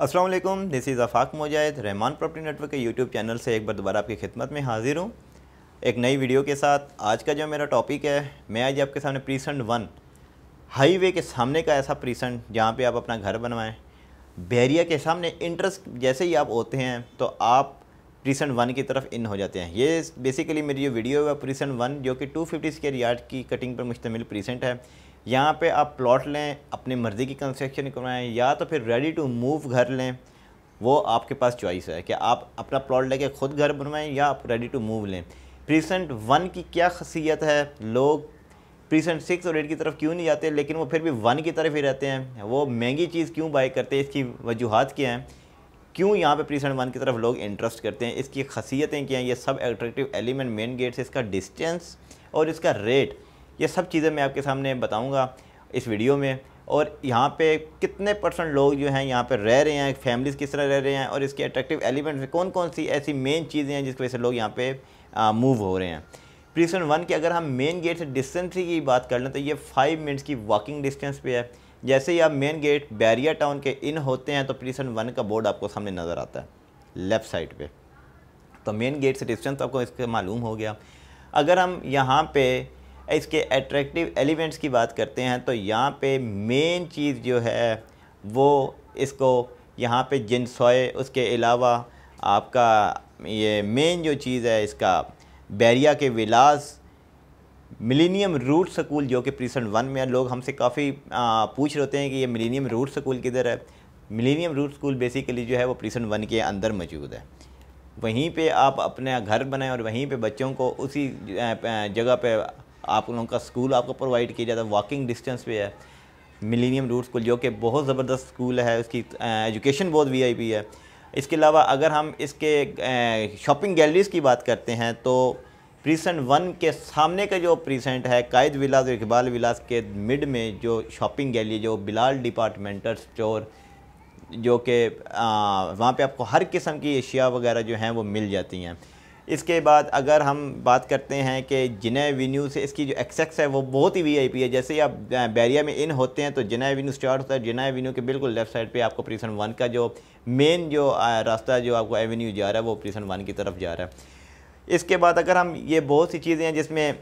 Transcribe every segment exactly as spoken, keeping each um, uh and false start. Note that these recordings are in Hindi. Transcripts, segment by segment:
अस्सलाम वालेकुम, this is Afaq Mujahid Rahman property network के यूट्यूब चैनल से एक बार दोबारा आपकी खिदमत में हाज़िर हूँ एक नई वीडियो के साथ। आज का जो मेरा टॉपिक है, मैं आज आपके सामने प्रीसेंट वन हाईवे के सामने का ऐसा प्रीसेंट जहाँ पे आप अपना घर बनवाएं। बहरिया के सामने इंटरेस्ट जैसे ही आप होते हैं तो आप प्रीसेंट वन की तरफ इन हो जाते हैं। ये बेसिकली मेरी जो वीडियो है प्रीसेंट वन जो कि टू फिफ्टी स्क्वायर यार्ड की कटिंग पर मुश्तमिल प्रीसेंट है। यहाँ पे आप प्लॉट लें, अपनी मर्ज़ी की कंस्ट्रक्शन करवाएं या तो फिर रेडी टू मूव घर लें। वो आपके पास चॉइस है कि आप अपना प्लॉट लेके ख़ुद घर बनवाएं या आप रेडी टू मूव लें। प्रीसेंट वन की क्या खासियत है, लोग प्रीसेंट सिक्स और एट की तरफ क्यों नहीं जाते लेकिन वो फिर भी वन की तरफ ही रहते हैं, वो महंगी चीज़ क्यों बाई करते हैं, इसकी वजूहत क्या हैं, क्यों यहाँ पे प्रीसेंट वन की तरफ लोग इंटरेस्ट करते हैं, इसकी खासियतें क्या हैं, ये सब एट्रैक्टिव एलिमेंट, मेन गेट से इसका डिस्टेंस और इसका रेट, ये सब चीज़ें मैं आपके सामने बताऊंगा इस वीडियो में। और यहाँ पे कितने परसेंट लोग जो हैं यहाँ पे रह रहे हैं, फैमिलीज़ किस तरह रह रहे हैं और इसके अट्रैक्टिव एलिमेंट्स में कौन कौन सी ऐसी मेन चीज़ें हैं जिसकी वजह से लोग यहाँ पे मूव हो रहे हैं। प्रीसेंट वन के अगर हम मेन गेट से डिस्टेंस की बात कर लें तो ये फाइव मिनट्स की वॉकिंग डिस्टेंस पे है। जैसे ही आप मेन गेट बहरिया टाउन के इन होते हैं तो प्रीसेंट वन का बोर्ड आपको सामने नज़र आता है लेफ़्ट साइड पर, तो मेन गेट से डिस्टेंस आपको इसका मालूम हो गया। अगर हम यहाँ पर इसके एट्रैक्टिव एलिमेंट्स की बात करते हैं तो यहाँ पे मेन चीज़ जो है वो इसको यहाँ पे जिनसोए, उसके अलावा आपका ये मेन जो चीज़ है इसका बहरिया के विलास, मिलेनियम रूट स्कूल जो कि प्रीसेंट वन में है। लोग हमसे काफ़ी पूछ रहे हैं कि ये मिलेनियम रूट स्कूल किधर है। मिलेनियम रूट स्कूल बेसिकली जो है वो प्रीसेंट वन के अंदर मौजूद है। वहीं पर आप अपना घर बनाएँ और वहीं पर बच्चों को उसी जगह पर आप लोगों का स्कूल आपको प्रोवाइड किया जाता है, वॉकिंग डिस्टेंस पे है। मिलेनियम रूट स्कूल जो कि बहुत ज़बरदस्त स्कूल है, उसकी एजुकेशन बहुत वीआईपी है। इसके अलावा अगर हम इसके शॉपिंग गैलरीज़ की बात करते हैं तो प्रीसेंट वन के सामने का जो प्रीसेंट है कायद विलास और इकबाल विलास के मिड में जो शॉपिंग गैलरी, जो बिलाल डिपार्टमेंटल स्टोर, जो कि वहाँ पर आपको हर किस्म की एशिया वगैरह जो हैं वो मिल जाती हैं। इसके बाद अगर हम बात करते हैं कि जिन्ना एवेन्यू से इसकी जो एक्सेस है वो बहुत ही वीआईपी है। जैसे ही आप बहरिया में इन होते हैं तो जिन्ना एवेन्यू स्टार्ट होता है, जिन्ना एवेन्यू के बिल्कुल लेफ़्ट साइड पे आपको प्रीसेंट वन का जो मेन जो रास्ता जो आपको एवेन्यू जा रहा है वो प्रीसेंट वन की तरफ जा रहा है। इसके बाद अगर हम ये बहुत सी चीज़ें हैं जिसमें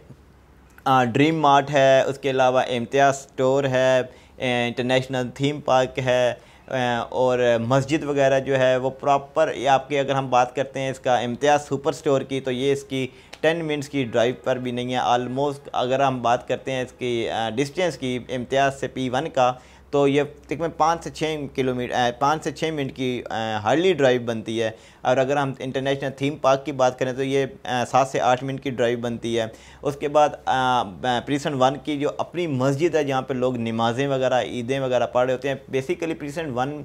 ड्रीम मार्ट है, उसके अलावा इम्तियाज़ स्टोर है, इंटरनेशनल थीम पार्क है और मस्जिद वगैरह जो है वो प्रॉपर आपके। अगर हम बात करते हैं इसका इम्तियाज़ सुपर स्टोर की तो ये इसकी टेन मिनट्स की ड्राइव पर भी नहीं है। आलमोस्ट अगर हम बात करते हैं इसकी डिस्टेंस की इम्तियाज़ से पी वन का तो ये तकरीबन पाँच से छः किलोमीटर पाँच से छः मिनट की हार्डली ड्राइव बनती है। और अगर हम इंटरनेशनल थीम पार्क की बात करें तो ये सात से आठ मिनट की ड्राइव बनती है। उसके बाद प्रीसेंट वन की जो अपनी मस्जिद है जहाँ पे लोग नमाजें वगैरह, ईदें वगैरह पढ़ रहे होते हैं। बेसिकली प्रीसेंट वन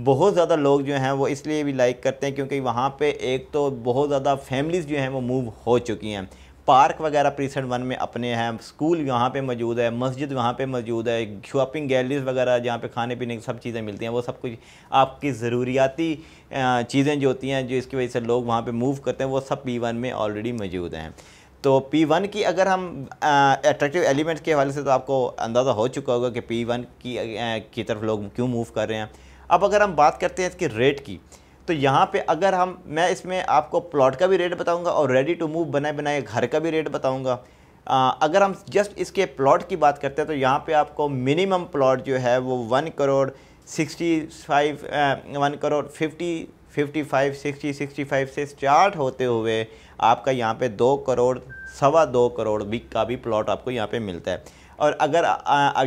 बहुत ज़्यादा लोग जो हैं वो इसलिए भी लाइक करते हैं क्योंकि वहाँ पर एक तो बहुत ज़्यादा फैमिलीज़ जो हैं वो मूव हो चुकी हैं। पार्क वगैरह प्रीसेंट वन में अपने हैं, स्कूल यहाँ पे मौजूद है, मस्जिद वहाँ पे मौजूद है, शॉपिंग गैलरीज वगैरह जहाँ पे खाने पीने की सब चीज़ें मिलती हैं। वो सब कुछ आपकी ज़रूरियाती चीज़ें जो होती हैं जो इसकी वजह से लोग वहाँ पे मूव करते हैं वो सब पी वन में ऑलरेडी मौजूद हैं। तो पी वन की अगर हम अट्रैक्टिव एलिमेंट्स के हवाले से तो आपको अंदाज़ा हो चुका होगा कि पी वन की, की तरफ लोग क्यों मूव कर रहे हैं। अब अगर हम बात करते हैं इसके रेट की तो यहाँ पे अगर हम मैं इसमें आपको प्लॉट का भी रेट बताऊंगा और रेडी टू मूव बनाए बनाए घर का भी रेट बताऊंगा। अगर हम जस्ट इसके प्लॉट की बात करते हैं तो यहाँ पे आपको मिनिमम प्लॉट जो है वो one crore sixty five one crore fifty fifty five sixty sixty five से स्टार्ट होते हुए आपका यहाँ पे दो करोड़ सवा दो करोड़ भी का भी प्लॉट आपको यहाँ पर मिलता है। और अगर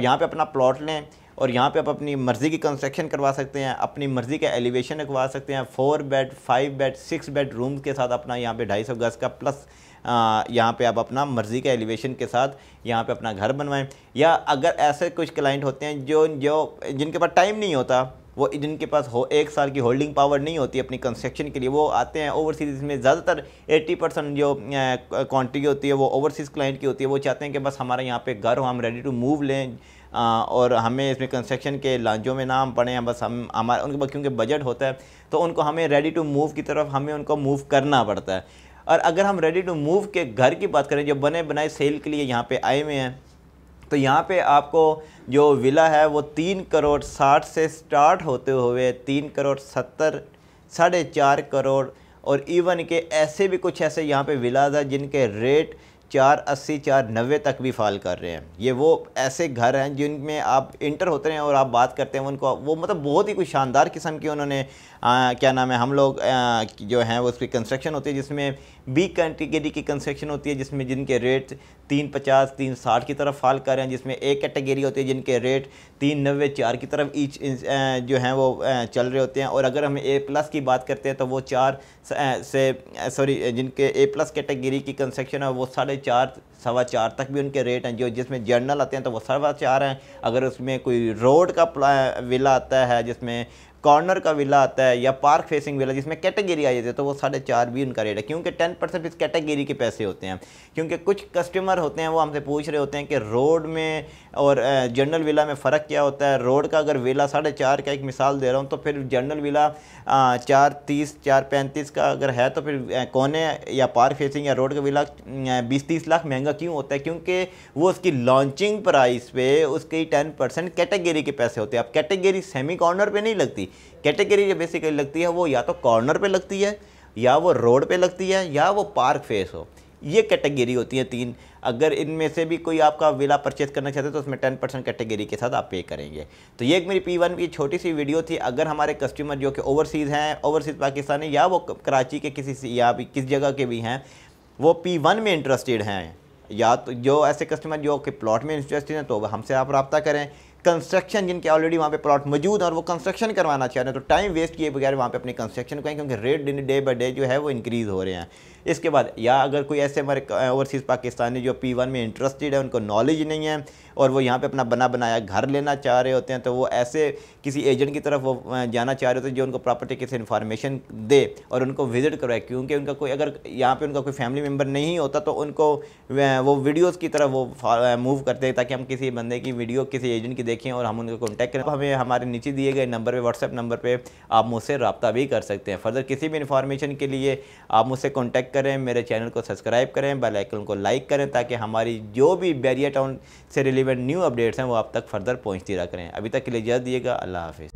यहाँ पर अपना प्लॉट लें और यहाँ पे आप अपनी मर्ज़ी की कंस्ट्रक्शन करवा सकते हैं, अपनी मर्ज़ी का एलिवेशन रखवा सकते हैं। Four bed, five bed, six bedroom के साथ अपना यहाँ पे ढाई सौ गज़ का प्लस यहाँ पे आप अपना मर्ज़ी का एलिवेशन के साथ यहाँ पे अपना घर बनवाएं। या अगर ऐसे कुछ क्लाइंट होते हैं जो जो जिनके पास टाइम नहीं होता, वो जिनके पास हो एक साल की होल्डिंग पावर नहीं होती अपनी कंस्ट्रक्शन के लिए, वो आते हैं ओवरसीज़ में। ज़्यादातर अस्सी परसेंट जो क्वांटिटी होती है वो ओवरसीज़ क्लाइंट की होती है। वो चाहते हैं कि बस हमारा यहाँ पे घर हो, हम रेडी टू मूव लें आ, और हमें इसमें कंस्ट्रक्शन के लांजों में ना हम पड़े हैं, बस हम हमारा उनके पास क्योंकि बजट होता है तो उनको हमें रेडी टू मूव की तरफ हमें उनको मूव करना पड़ता है। और अगर हम रेडी टू मूव के घर की बात करें जो बने बनाए सेल के लिए यहाँ पर आए हुए हैं तो यहाँ पे आपको जो विला है वो तीन करोड़ साठ से स्टार्ट होते हुए तीन करोड़ सत्तर साढ़े चार करोड़ और इवन के ऐसे भी कुछ ऐसे यहाँ पे विलाज हैं जिनके रेट चार अस्सी चार नब्बे तक भी फाल कर रहे हैं। ये वो ऐसे घर हैं जिनमें आप इंटर होते हैं और आप बात करते हैं उनको, वो मतलब बहुत ही कुछ शानदार किस्म की उन्होंने आ, क्या नाम है हम लोग आ, जो हैं उसकी कंस्ट्रक्शन होती है जिसमें बी कैटेगरी की कंस्ट्रक्शन होती है जिसमें जिनके रेट तीन पचास तीन साठ की तरफ फाल कर रहे हैं, जिसमें ए कैटेगरी होती है जिनके रेट तीन नब्बे चार की तरफ ईच जो हैं वो चल रहे होते हैं। और अगर हम ए प्लस की बात करते हैं तो वो चार से सॉरी जिनके ए प्लस कैटेगरी की कंस्ट्रक्शन है वो साढ़े चार सवा चार तक भी उनके रेट हैं, जो जिसमें जर्नल आते हैं तो वो सवा चार हैं। अगर उसमें कोई रोड का विला आता है, जिसमें कॉर्नर का विला आता है या पार्क फेसिंग विला जिसमें कैटेगरी आ जाती है तो वो साढ़े चार भी उनका रेट है, क्योंकि टेन परसेंट इस कैटेगरी के पैसे होते हैं। क्योंकि कुछ कस्टमर होते हैं वो हमसे पूछ रहे होते हैं कि रोड में और जनरल विला में फ़र्क क्या होता है। रोड का अगर विला साढ़े चार का एक मिसाल दे रहा हूँ तो फिर जनरल विला चार तीस चार पैंतीस का अगर है तो फिर कोने या पार्क फेसिंग या रोड का विला बीस तीस लाख महंगा क्यों होता है, क्योंकि वो उसकी लॉन्चिंग प्राइस पे उसकी टेन परसेंट कैटेगरी के पैसे होते हैं। अब कैटेगरी सेमी कॉर्नर पर नहीं लगती, कैटेगरी जो बेसिकली लगती है वो या तो कॉर्नर पे लगती है या वो रोड पे लगती है या वो पार्क फेस हो, ये कैटेगरी होती है तीन। अगर इनमें से भी कोई आपका विला परचेज करना चाहते हैं तो उसमें टेन परसेंट कैटेगरी के साथ आप पे करेंगे। तो ये एक मेरी पी वन की छोटी सी वीडियो थी। अगर हमारे कस्टमर जो कि ओवरसीज़ हैं, ओवरसीज़ पाकिस्तानी या वो कराची के किसी या किस जगह के भी हैं, वो पी वन में इंटरेस्टेड हैं, या तो जो ऐसे कस्टमर जो कि प्लॉट में इंटरेस्टेड हैं तो हमसे आप रब्ता करें। कंस्ट्रक्शन जिनके ऑलरेडी वहाँ पे प्लॉट मौजूद है और वो कंस्ट्रक्शन करवाना चाह रहे हैं तो टाइम वेस्ट किए बगैर वहाँ पे अपनी कंस्ट्रक्शन करें, क्योंकि रेट दिन डे बाई डे जो है वो इंक्रीज़ हो रहे हैं। इसके बाद या अगर कोई ऐसे हमारे ओवरसीज़ पाकिस्तानी जो पी वन में इंटरेस्टेड है, उनको नॉलेज नहीं है और वो यहाँ पे अपना बना बनाया घर लेना चाह रहे होते हैं तो वो ऐसे किसी एजेंट की तरफ वो जाना चाह रहे होते हैं जो उनको प्रॉपर्टी की से इन्फॉर्मेशन दे और उनको विज़िट करवाए, क्योंकि उनका कोई अगर यहाँ पे उनका कोई फैमिली मेम्बर नहीं होता तो उनको वो वीडियोज़ की तरफ वो मूव करते हैं, ताकि हम किसी बंदे की वीडियो किसी एजेंट की देखें और हम उनको कॉन्टैक्ट करें। हमें हमारे नीचे दिए गए नंबर पर व्हाट्सएप नंबर पर आप मुझसे रब्ता भी कर सकते हैं। फर्दर किसी भी इन्फॉर्मेशन के लिए आप मुझसे कॉन्टैक्ट करें, मेरे चैनल को सब्सक्राइब करें, बेल आइकन को लाइक करें, ताकि हमारी जो भी बहरिया टाउन से रिलेवेंट न्यू अपडेट्स हैं वो आप तक फर्दर पहुंचती रहा करें। अभी तक के लिए इजाज़त दीजिएगा, अल्लाह हाफिज़।